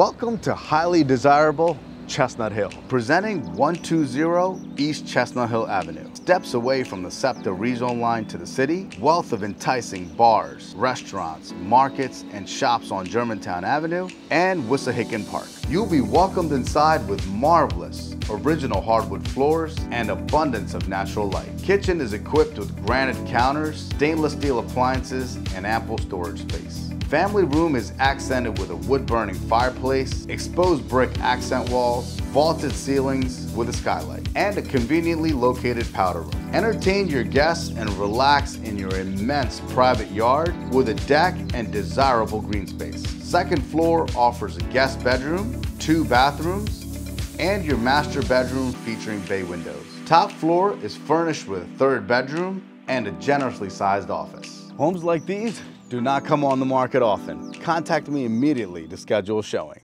Welcome to highly desirable Chestnut Hill, presenting 120 East Chestnut Hill Avenue. Steps away from the SEPTA rezone line to the city, wealth of enticing bars, restaurants, markets, and shops on Germantown Avenue and Wissahickon Park. You'll be welcomed inside with marvelous original hardwood floors and abundance of natural light. Kitchen is equipped with granite counters, stainless steel appliances, and ample storage space. Family room is accented with a wood-burning fireplace, exposed brick accent walls, vaulted ceilings with a skylight, and a conveniently located powder room. Entertain your guests and relax in your immense private yard with a deck and desirable green space. Second floor offers a guest bedroom, 2 bathrooms, and your master bedroom featuring bay windows. Top floor is furnished with a 3rd bedroom and a generously sized office. Homes like these do not come on the market often. Contact me immediately to schedule a showing.